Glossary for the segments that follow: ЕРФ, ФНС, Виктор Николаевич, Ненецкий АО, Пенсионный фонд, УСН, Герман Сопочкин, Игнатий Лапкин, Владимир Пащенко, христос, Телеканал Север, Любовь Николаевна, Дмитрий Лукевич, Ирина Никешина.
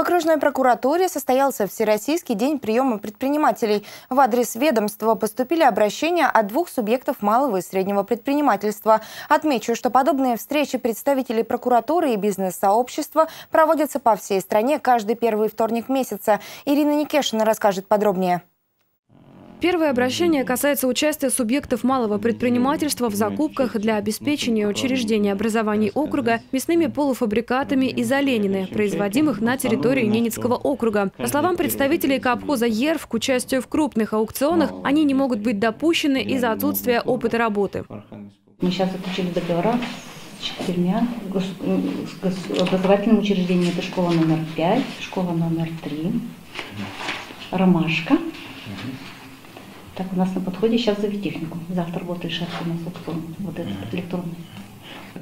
В окружной прокуратуре состоялся Всероссийский день приема предпринимателей. В адрес ведомства поступили обращения от двух субъектов малого и среднего предпринимательства. Отмечу, что подобные встречи представителей прокуратуры и бизнес-сообщества проводятся по всей стране каждый первый вторник месяца. Ирина Никешина расскажет подробнее. Первое обращение касается участия субъектов малого предпринимательства в закупках для обеспечения учреждений образований округа мясными полуфабрикатами из оленины, производимых на территории Ненецкого округа. По словам представителей кооптового ЕРФ, к участию в крупных аукционах они не могут быть допущены из-за отсутствия опыта работы. Мы сейчас заключили договора с 4 образовательными учреждениями. Это школа номер 5, школа номер 3, «Ромашка». Так, у нас на подходе сейчас зоотехнику. Завтра вот решается у нас аукцион, вот этот электронный.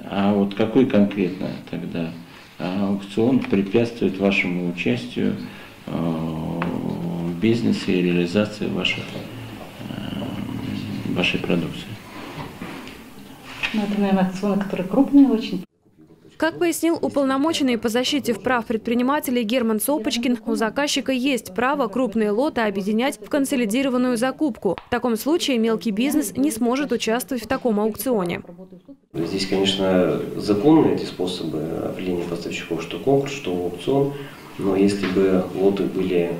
А вот какой конкретно тогда аукцион препятствует вашему участию в бизнесе и реализации вашей продукции? Ну, это, наверное, аукционы, которые крупные очень. Как пояснил уполномоченный по защите прав предпринимателей Герман Сопочкин, у заказчика есть право крупные лоты объединять в консолидированную закупку. В таком случае мелкий бизнес не сможет участвовать в таком аукционе. Здесь, конечно, законны эти способы определения поставщиков, что конкурс, что аукцион. Но если бы лоты были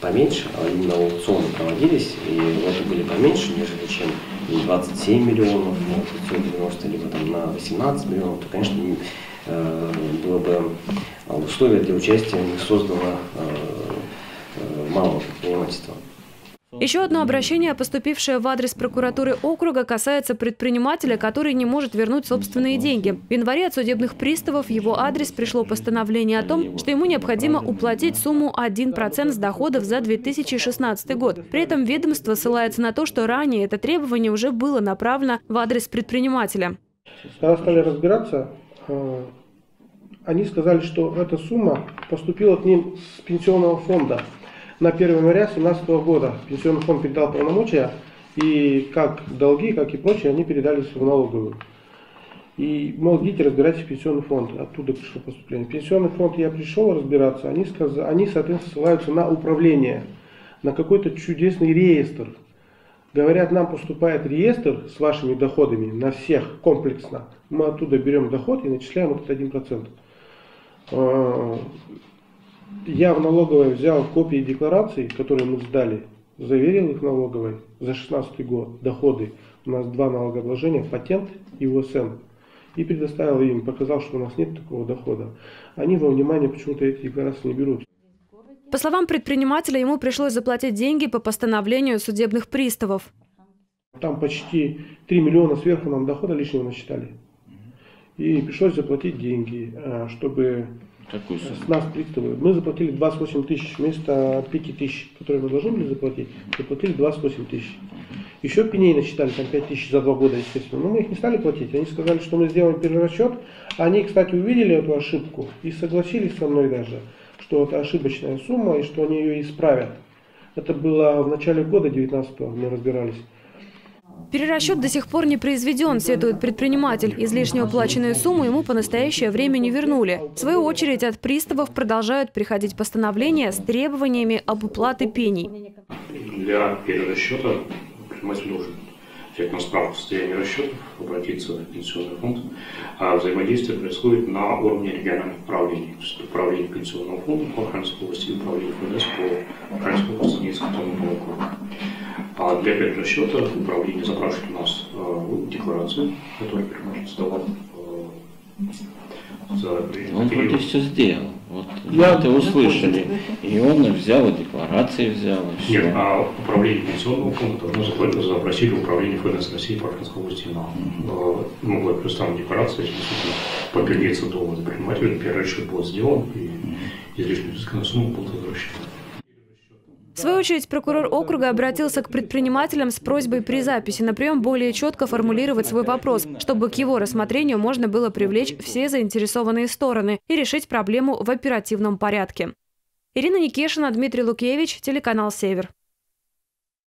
поменьше, а именно аукционы проводились, и лоты были поменьше, нежели чем 27 миллионов, 590, либо там на 18 миллионов, то, конечно, было бы условие для участия не создано малого предпринимательства. Еще одно обращение, поступившее в адрес прокуратуры округа, касается предпринимателя, который не может вернуть собственные деньги. В январе от судебных приставов в его адрес пришло постановление о том, что ему необходимо уплатить сумму 1% с доходов за 2016 год. При этом ведомство ссылается на то, что ранее это требование уже было направлено в адрес предпринимателя. Когда стали разбираться, они сказали, что эта сумма поступила к ним с Пенсионного фонда. На 1 января 2017 года Пенсионный фонд передал полномочия, и как долги, как и прочее, они передались в налоговую. И, мол, идите разбирайтесь в Пенсионный фонд, оттуда пришло поступление. В Пенсионный фонд я пришел разбираться, они, соответственно, ссылаются на управление, на какой-то чудесный реестр. Говорят, нам поступает реестр с вашими доходами на всех комплексно. Мы оттуда берем доход и начисляем этот 1%. Я в налоговой взял копии деклараций, которые мы сдали, заверил их налоговой за 2016 год, доходы. У нас два налогообложения, патент и УСН. И предоставил им, показал, что у нас нет такого дохода. Они во внимание почему-то эти декларации не берут. По словам предпринимателя, ему пришлось заплатить деньги по постановлению судебных приставов. Там почти 3 миллиона сверху нам дохода лишнего насчитали. И пришлось заплатить деньги, чтобы... С нас приставы. Мы заплатили 28 тысяч вместо 5 тысяч, которые мы должны были заплатить, заплатили 28 тысяч. Еще пеней насчитали там 5 тысяч за 2 года, естественно, но мы их не стали платить. Они сказали, что мы сделаем перерасчет. Они, кстати, увидели эту ошибку и согласились со мной даже, что это ошибочная сумма и что они ее исправят. Это было в начале года 19-го, мы разбирались. Перерасчет до сих пор не произведен, сетует предприниматель. Излишне уплаченную сумму ему по настоящее время не вернули. В свою очередь от приставов продолжают приходить постановления с требованиями об уплате пеней. Для перерасчета предприниматель должен взять на справку состояние расчетов, обратиться в Пенсионный фонд. А взаимодействие происходит на уровне региональных управлений. То есть управление Пенсионного фонда по Архангельской области и управление ФНС по Архангельской области Ненецкому округу. А для перерасчета управление запрашивает у нас декларацию, которую предприниматель сдавал. Он вроде все сделал. Вот, это услышали. И он взял, и декларации взял. И все. Нет, а управление Пенсионного фонда должно запросить управление ФНС России по Архангельской области. Могла представить декларации, если подтвердится довод предпринимателя, перерасчет был сделан, и излишнюю сумму был возвращен. В свою очередь прокурор округа обратился к предпринимателям с просьбой при записи на прием более четко формулировать свой вопрос, чтобы к его рассмотрению можно было привлечь все заинтересованные стороны и решить проблему в оперативном порядке. Ирина Никешина, Дмитрий Лукевич, телеканал «Север».